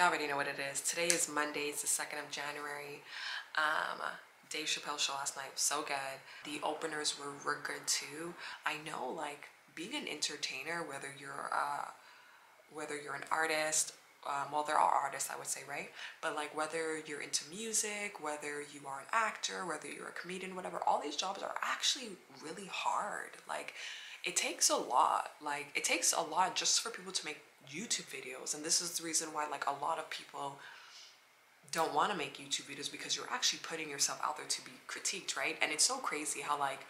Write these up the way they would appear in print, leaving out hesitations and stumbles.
Y'all already know what it is. Today is Monday. It's the 2nd of January. Dave Chappelle show last night was so good. The openers were good too. I know, like, being an entertainer, whether you're an artist, well, they're all artists, I would say, right? But like, whether you're into music, whether you are an actor, whether you're a comedian, whatever, all these jobs are actually really hard. Like, it takes a lot. Like, it takes a lot just for people to make YouTube videos. And this is the reason why, like, a lot of people don't want to make YouTube videos, because you're actually putting yourself out there to be critiqued, right? And it's so crazy how, like,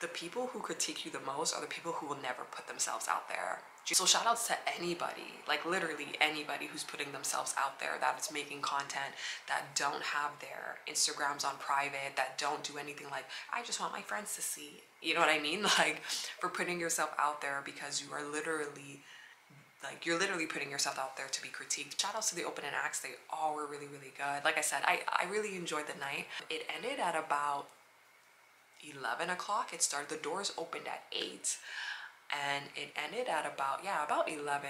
the people who critique you the most are the people who will never put themselves out there. So shout outs to anybody, like literally anybody who's putting themselves out there, that's making content, that don't have their Instagrams on private, that don't do anything like, I just want my friends to see, you know what I mean? Like, for putting yourself out there, because you are literally, like, you're literally putting yourself out there to be critiqued. Shout outs to the open and acts. They all were really, really good. Like I said, I really enjoyed the night. It ended at about 11 o'clock. It started, the doors opened at 8. And it ended at about, yeah, about 11.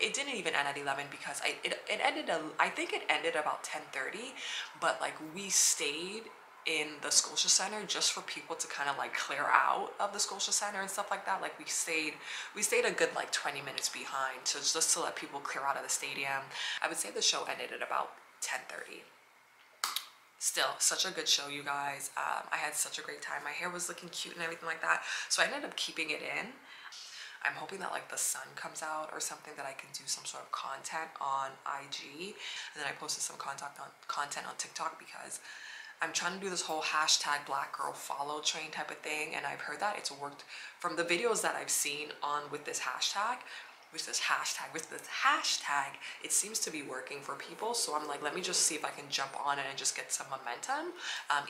It didn't even end at 11, because I think it ended about 10:30, but like, we stayed in the Scotia Center just for people to kind of like clear out of the Scotia Center and stuff like that. Like, we stayed a good like 20 minutes behind, so just to let people clear out of the stadium. I would say the show ended at about 10:30. Still such a good show, you guys. I had such a great time. My hair was looking cute and everything like that, so I ended up keeping it in. I'm hoping that like the sun comes out or something, that I can do some sort of content on IG, and then I posted some content on TikTok, because I'm trying to do this whole hashtag black girl follow train type of thing, and I've heard that it's worked from the videos that I've seen on with this hashtag, it seems to be working for people. So I'm like, let me just see if I can jump on it and just get some momentum,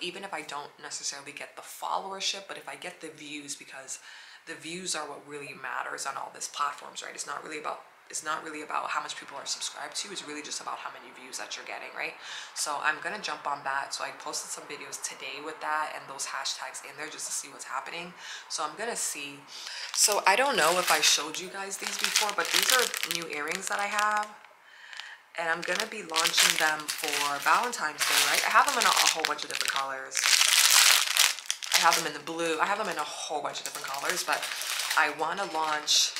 even if I don't necessarily get the followership, but if I get the views, because the views are what really matters on all these platforms, right? It's not really about how much people are subscribed to. It's really just about how many views that you're getting, right? So I'm gonna jump on that. So I posted some videos today with that and those hashtags in there just to see what's happening. So I'm gonna see. So I don't know if I showed you guys these before, but these are new earrings that I have, and I'm gonna be launching them for Valentine's Day, right? I have them in a whole bunch of different colors. I have them in the blue. I have them in a whole bunch of different colors, but I wanna launch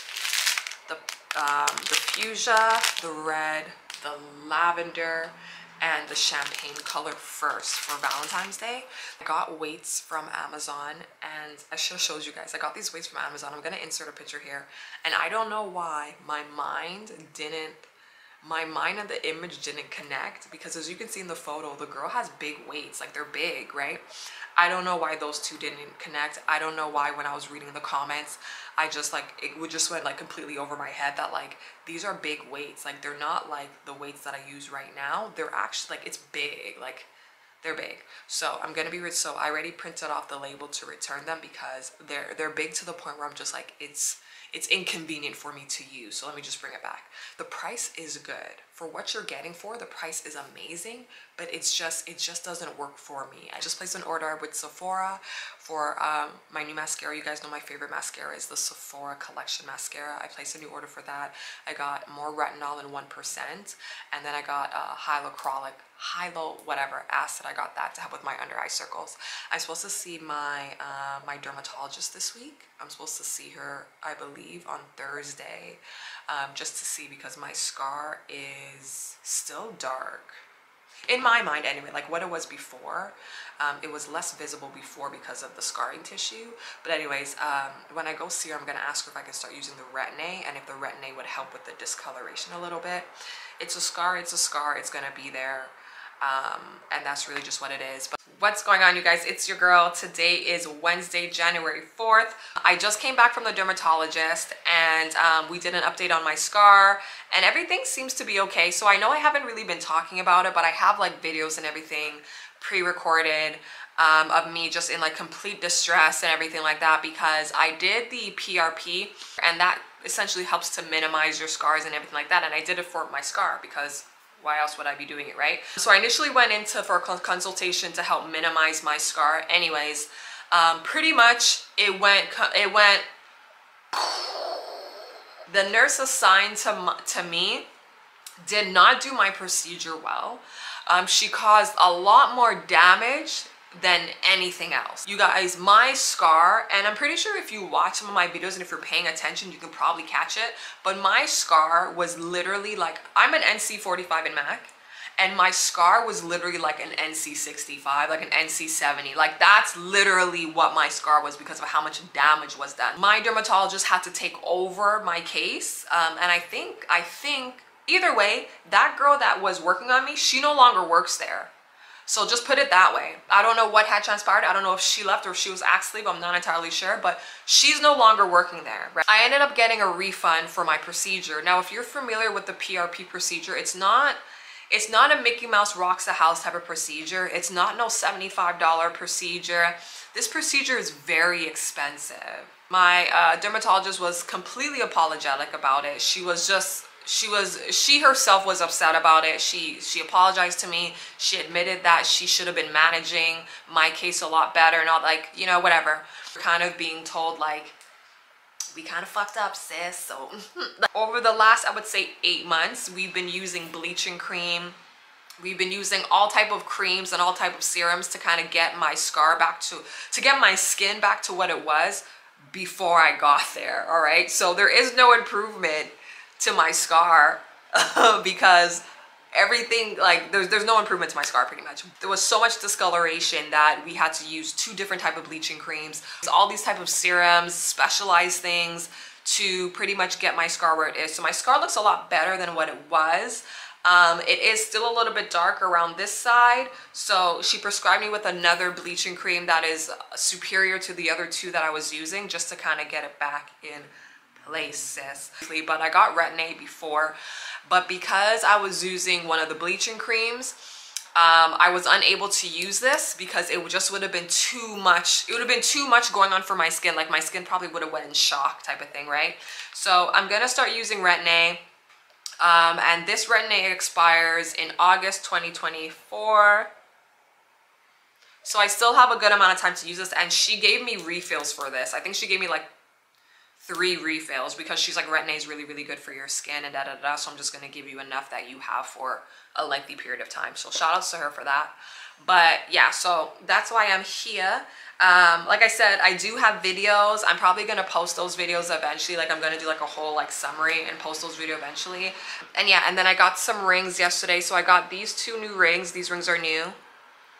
the fuchsia, the red, the lavender, and the champagne color first for Valentine's Day. I got weights from Amazon, and I should have showed you guys. I got these weights from Amazon. I'm gonna insert a picture here, and I don't know why my mind and the image didn't connect, because as you can see in the photo, the girl has big weights, like they're big, right? I don't know why those two didn't connect. I don't know why when I was reading the comments, I just like, it would just went like completely over my head that like, these are big weights. Like, they're not like the weights that I use right now. They're actually like, it's big, like they're big. So I'm gonna be, so I already printed off the label to return them, because they're big to the point where I'm just like, it's inconvenient for me to use. So let me just bring it back. The price is good for what you're getting for. The price is amazing, but it just doesn't work for me. I just placed an order with Sephora for my new mascara. You guys know my favorite mascara is the Sephora Collection mascara. I placed a new order for that. I got more retinol in 1%, and then I got hyaluronic acid. I got that to help with my under eye circles. I'm supposed to see my my dermatologist this week. I'm supposed to see her, I believe, on Thursday, just to see, because my scar is still dark in my mind anyway, like what it was before. It was less visible before because of the scarring tissue, but anyways, when I go see her, I'm gonna ask her if I can start using the Retin-A, and if the Retin-A would help with the discoloration a little bit. It's a scar, it's gonna be there. And that's really just what it is. But what's going on, you guys? It's your girl. Today is Wednesday, January 4th. I just came back from the dermatologist, and we did an update on my scar, and everything seems to be okay. So I know I haven't really been talking about it, but I have like videos and everything pre-recorded of me just in like complete distress and everything like that, because I did the PRP, and that essentially helps to minimize your scars and everything like that. And I did it for my scar, because why else would I be doing it, right? So I initially went for a consultation to help minimize my scar. Anyways, pretty much it went. The nurse assigned to me did not do my procedure well. She caused a lot more damage than anything else. You guys, my scar, and I'm pretty sure if you watch some of my videos and if you're paying attention, you can probably catch it, but my scar was literally like, I'm an NC45 in MAC, and my scar was literally like an NC65, like an NC70. Like, that's literally what my scar was because of how much damage was done. My dermatologist had to take over my case, and I think either way, that girl that was working on me, she no longer works there. So just put it that way. I don't know what had transpired. I don't know if she left or if she was asked to leave. I'm not entirely sure, but she's no longer working there. Right? I ended up getting a refund for my procedure. Now, if you're familiar with the PRP procedure, it's not a Mickey Mouse rocks the house type of procedure. It's not no $75 procedure. This procedure is very expensive. My dermatologist was completely apologetic about it. She herself was upset about it. She apologized to me. She admitted that she should have been managing my case a lot better, not like, you know, whatever. We're kind of being told like, we kind of fucked up, sis. So over the last, I would say 8 months, we've been using bleaching cream. We've been using all type of creams and all type of serums to kind of get my scar back to get my skin back to what it was before I got there, all right? So there is no improvement to my scar because everything, like, there's no improvement to my scar pretty much. There was so much discoloration that we had to use 2 different type of bleaching creams, all these type of serums, specialized things to pretty much get my scar where it is. So my scar looks a lot better than what it was. It is still a little bit dark around this side, so she prescribed me with another bleaching cream that is superior to the other 2 that I was using, just to kind of get it back in place, sis. But I got Retin-A before, but because I was using one of the bleaching creams, I was unable to use this because it just would have been too much. It would have been too much going on for my skin. Like, my skin probably would have went in shock type of thing, right? So I'm gonna start using Retin-A, and this Retin-A expires in August 2024. So I still have a good amount of time to use this, and she gave me refills for this. I think she gave me like 3 refills because she's like, Retin-A is really, really good for your skin and da da da. So I'm just gonna give you enough that you have for a lengthy period of time. So shout outs to her for that. But yeah, so that's why I'm here. Like I said, I do have videos. I'm probably gonna post those videos eventually. Like, I'm gonna do like a whole like summary and post those videos eventually. And yeah, and then I got some rings yesterday. So I got these 2 new rings. These rings are new.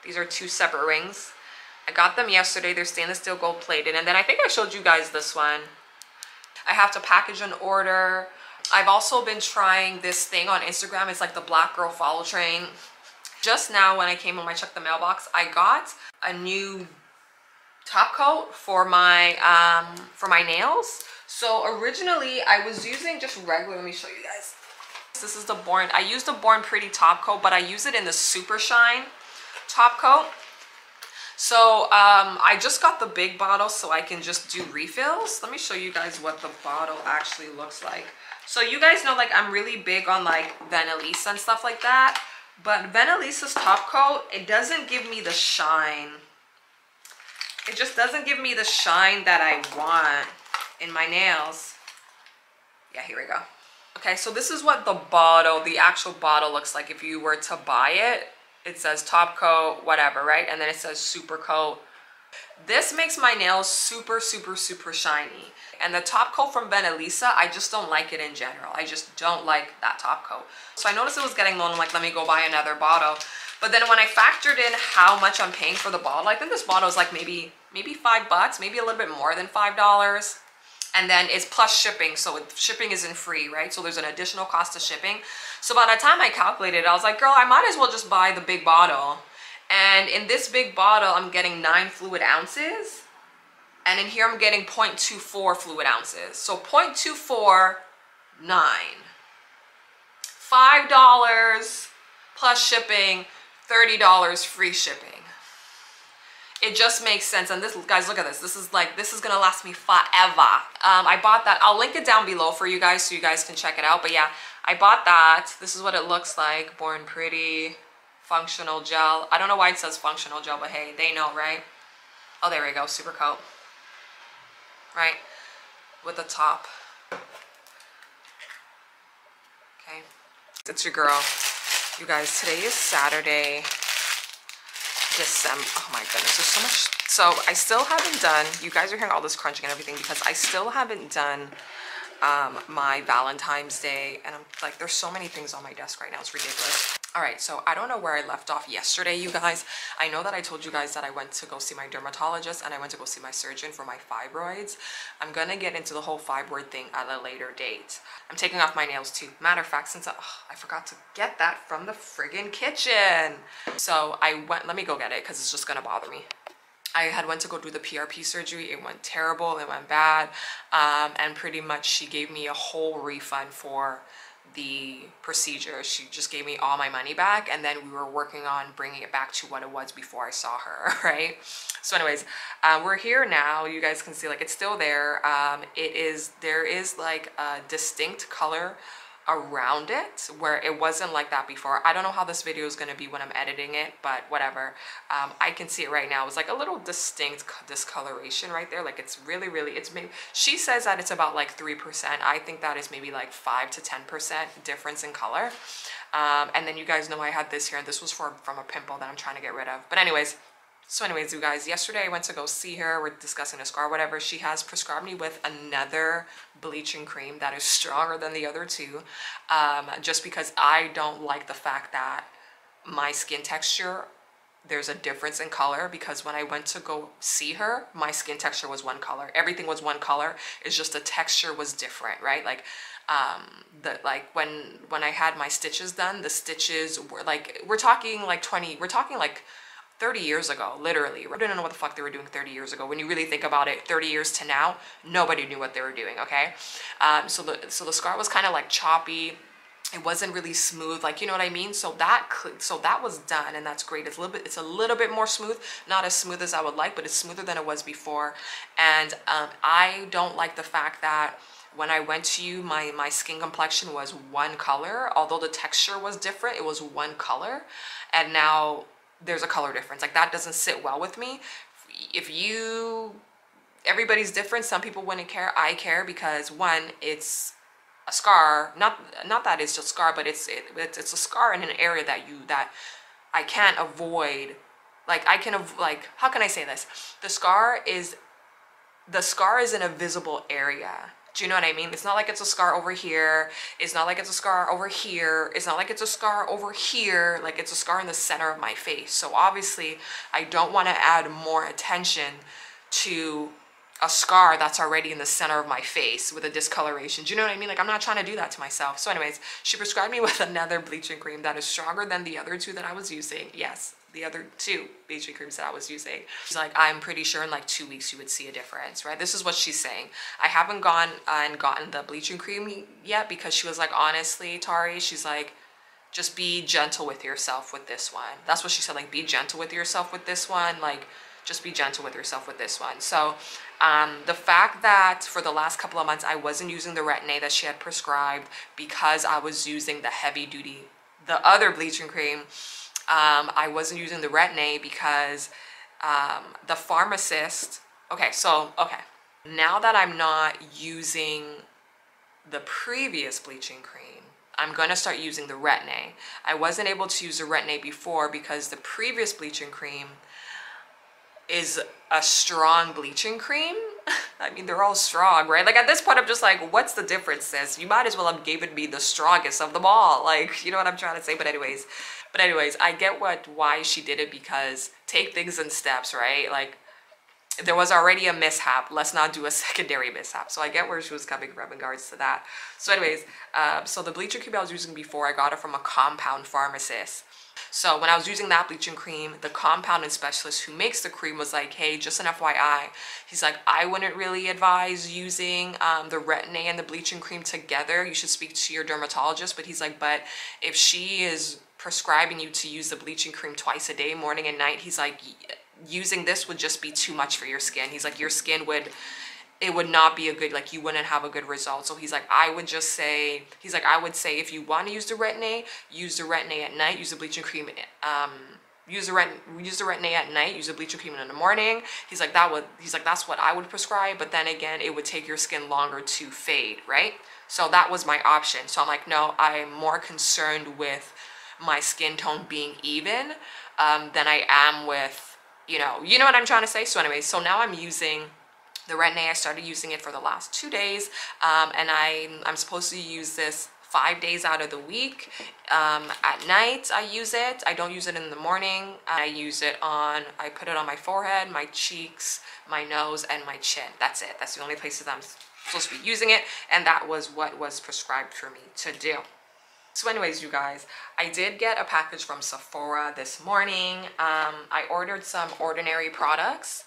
These are 2 separate rings. I got them yesterday. They're stainless steel gold plated. And then I think I showed you guys this one. I have to package an order. I've also been trying this thing on Instagram. It's like the Black Girl Follow Train. Just now when I came home, I checked the mailbox. I got a new top coat for my nails. So originally I was using just regular, let me show you guys. This is the Born, I use the Born Pretty top coat, but I use it in the Super Shine top coat. So I just got the big bottle so I can just do refills. Let me show you guys what the bottle actually looks like. So you guys know, like, I'm really big on like Benelisa and stuff like that, but Benelisa's top coat, it doesn't give me the shine. It just doesn't give me the shine that I want in my nails. Yeah, here we go. Okay, so this is what the bottle, the actual bottle looks like if you were to buy it. It says top coat, whatever, right? And then it says super coat. This makes my nails super, super, super shiny. And the top coat from Benelisa, I just don't like it in general. I just don't like that top coat. So I noticed it was getting low and I'm like, let me go buy another bottle. But then when I factored in how much I'm paying for the bottle, I think this bottle is like maybe $5, maybe a little bit more than $5. And then it's plus shipping, so shipping isn't free, right? So there's an additional cost to shipping. So by the time I calculated, I was like, girl, I might as well just buy the big bottle. And in this big bottle, I'm getting 9 fluid ounces. And in here, I'm getting 0.24 fluid ounces. So 0.24, 9. $5 plus shipping, $30 free shipping. It just makes sense. And this, guys, look at this. This is like, this is gonna last me forever. I bought that. I'll link it down below for you guys so you guys can check it out. But yeah, I bought that. This is what it looks like. Born Pretty functional gel. I don't know why it says functional gel, but hey, they know, right? Oh, there we go. Super coat, right? With the top. Okay. That's your girl. You guys, today is Saturday, December. Oh my goodness, there's so much. So I still haven't done, you guys are hearing all this crunching and everything because I still haven't done my Valentine's Day, and I'm like, there's so many things on my desk right now, it's ridiculous. All right, so I don't know where I left off yesterday, you guys. I know that I told you guys that I went to go see my dermatologist and I went to go see my surgeon for my fibroids. I'm gonna get into the whole fibroid thing at a later date. I'm taking off my nails too. Matter of fact, since I forgot to get that from the friggin' kitchen. So I went, let me go get it because it's just gonna bother me. I had went to go do the PRP surgery. It went terrible, it went bad. And pretty much she gave me a whole refund for the procedure. She just gave me all my money back, and then we were working on bringing it back to what it was before I saw her, right? So anyways, we're here now. You guys can see, like, it's still there. There is like a distinct color around it where it wasn't like that before. I don't know how this video is going to be when I'm editing it, but whatever. I can see it right now. It's like a little distinct discoloration right there. Like, it's really, it's maybe, she says that it's about like 3%. I think that is maybe like 5 to 10% difference in color. And then you guys know I had this here, and this was from a pimple that I'm trying to get rid of. But anyways, you guys, yesterday I went to go see her. We're discussing a scar, whatever. She has prescribed me with another bleaching cream that is stronger than the other two, just because I don't like the fact that my skin texture, there's a difference in color, because when I went to go see her, my skin texture was one color. Everything was one color. It's just the texture was different, right? Like, when I had my stitches done, the stitches were like, we're talking like 30 years ago, literally. I didn't know what the fuck they were doing 30 years ago. When you really think about it, 30 years to now, nobody knew what they were doing, okay? So the scar was kind of like choppy. It wasn't really smooth, like, you know what I mean? So that was done, and that's great. It's a little bit more smooth, not as smooth as I would like, but it's smoother than it was before. And I don't like the fact that when I went to you, my skin complexion was one color. Although the texture was different, it was one color. And now there's a color difference. Like, that doesn't sit well with me. Everybody's different. Some people wouldn't care. I care because, one, it's a scar. Not that it's just a scar, but it's a scar in an area that I can't avoid. Like, how can I say this? The scar is in a visible area. Do you know what I mean? It's not like it's a scar over here. It's not like it's a scar over here. It's not like it's a scar over here. Like, it's a scar in the center of my face. So obviously I don't want to add more attention to a scar that's already in the center of my face with a discoloration. Do you know what I mean? Like, I'm not trying to do that to myself. So anyways, she prescribed me with another bleaching cream that is stronger than the other two that I was using. Yes, the other two bleaching creams that I was using. She's like, I'm pretty sure in like 2 weeks you would see a difference, right? This is what she's saying. I haven't gone and gotten the bleaching cream yet because she was like, honestly, Tari, she's like, just be gentle with yourself with this one. That's what she said, like, be gentle with yourself with this one. Like, just be gentle with yourself with this one. So the fact that for the last couple of months I wasn't using the Retin-A that she had prescribed because I was using the heavy duty, the other bleaching cream, I wasn't using the Retin-A because the pharmacist, okay, now that I'm not using the previous bleaching cream, I'm gonna start using the Retin-A. I wasn't able to use the Retin-A before because the previous bleaching cream is a strong bleaching cream. I mean, they're all strong, right? Like, at this point I'm just like, what's the difference, sis? You might as well have given me the strongest of them all. Like, you know what I'm trying to say? But anyways, I get why she did it, because take things in steps, right? Like, there was already a mishap, let's not do a secondary mishap. So I get where she was coming from in regards to that. So anyways, so the bleaching cream I was using before, I got it from a compound pharmacist. So when I was using that bleaching cream, the compounding specialist who makes the cream was like, hey, just an FYI, he's like, I wouldn't really advise using the Retin-A and the bleaching cream together. You should speak to your dermatologist. But he's like, but if she is prescribing you to use the bleaching cream twice a day, morning and night, he's like, using this would just be too much for your skin. He's like, your skin would, it would not be a good, like, you wouldn't have a good result. So he's like, I would say if you want to use the Retin-A, use the Retin-A at night, use the bleaching cream Use the Retin-A at night, use the bleaching treatment in the morning. He's like, that's what I would prescribe, but then again, it would take your skin longer to fade, right? So that was my option. So I'm like, no, I'm more concerned with my skin tone being even than I am with, you know what I'm trying to say? So anyway, so now I'm using the Retin-A. I started using it for the last 2 days, and I'm supposed to use this 5 days out of the week. At night I use it. I don't use it in the morning. I use it on, I put it on my forehead, my cheeks, my nose, and my chin. That's it. That's the only places I'm supposed to be using it, and that was what was prescribed for me to do. So anyways, you guys, I did get a package from Sephora this morning. I ordered some Ordinary products,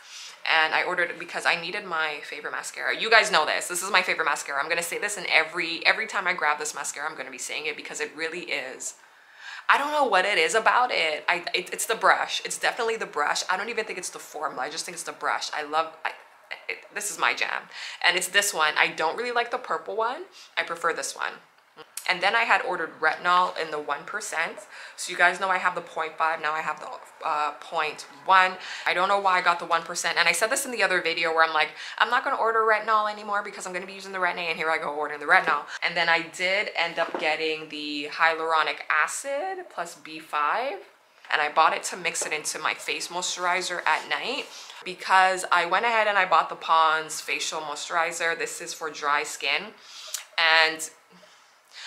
and I ordered it because I needed my favorite mascara. You guys know this. This is my favorite mascara. I'm going to say this in every time I grab this mascara, I'm going to be saying it, because it really is. I don't know what it is about it. It's the brush. It's definitely the brush. I don't even think it's the formula. I just think it's the brush. This is my jam. And it's this one. I don't really like the purple one. I prefer this one. And then I had ordered Retinol in the 1%. So you guys know I have the 0.5. Now I have the 0.1. I don't know why I got the 1%. And I said this in the other video where I'm like, I'm not going to order Retinol anymore because I'm going to be using the Retin-A. And here I go ordering the Retinol. And then I did end up getting the hyaluronic acid plus B5. And I bought it to mix it into my face moisturizer at night, because I went ahead and I bought the Pond's facial moisturizer. This is for dry skin. And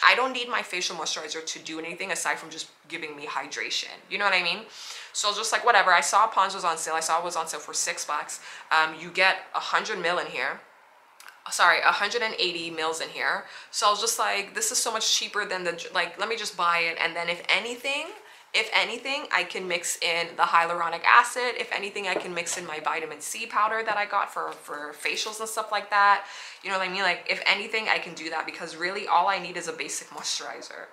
I don't need my facial moisturizer to do anything aside from just giving me hydration. You know what I mean? So just like whatever. I saw Pond's was on sale. I saw it was on sale for $6. You get 100 mil in here. Sorry, 180 mils in here. So I was just like, this is so much cheaper than the, like, let me just buy it. And then if anything, I can mix in the hyaluronic acid. If anything, I can mix in my vitamin C powder that I got for facials and stuff like that. You know what I mean? Like, if anything, I can do that, because really all I need is a basic moisturizer.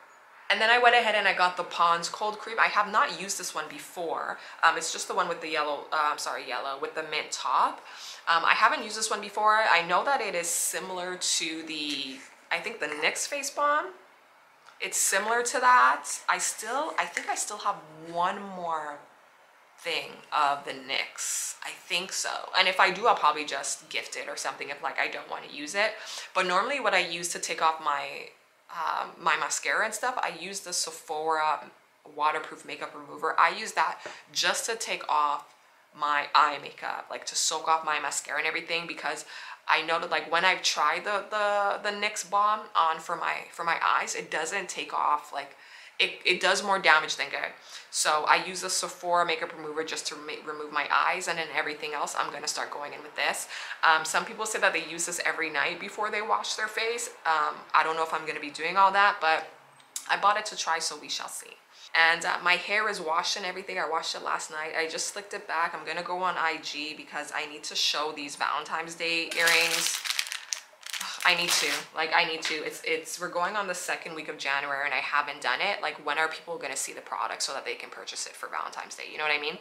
And then I went ahead and I got the Pond's Cold Cream. I have not used this one before. It's just the one with the yellow, with the mint top. I haven't used this one before. I know that it is similar to the, I think, the NYX face balm. It's similar to that. I think I still have one more thing of the NYX. I think so. And if I do, I'll probably just gift it or something if, like, I don't want to use it. But normally what I use to take off my my mascara and stuff, I use the Sephora waterproof makeup remover. I use that just to take off my eye makeup, like to soak off my mascara and everything, because I know that, like, when I've tried the NYX balm on for my eyes, it doesn't take off, like, it does more damage than good. So I use the Sephora makeup remover just to remove my eyes, and then everything else I'm gonna start going in with this. Some people say that they use this every night before they wash their face. I don't know if I'm gonna be doing all that, but I bought it to try, so we shall see. And my hair is washed and everything. I washed it last night. I just slicked it back. I'm gonna go on IG because I need to show these Valentine's Day earrings. I need to. We're going on the second week of January and I haven't done it. Like, when are people gonna see the product so that they can purchase it for Valentine's Day? You know what I mean?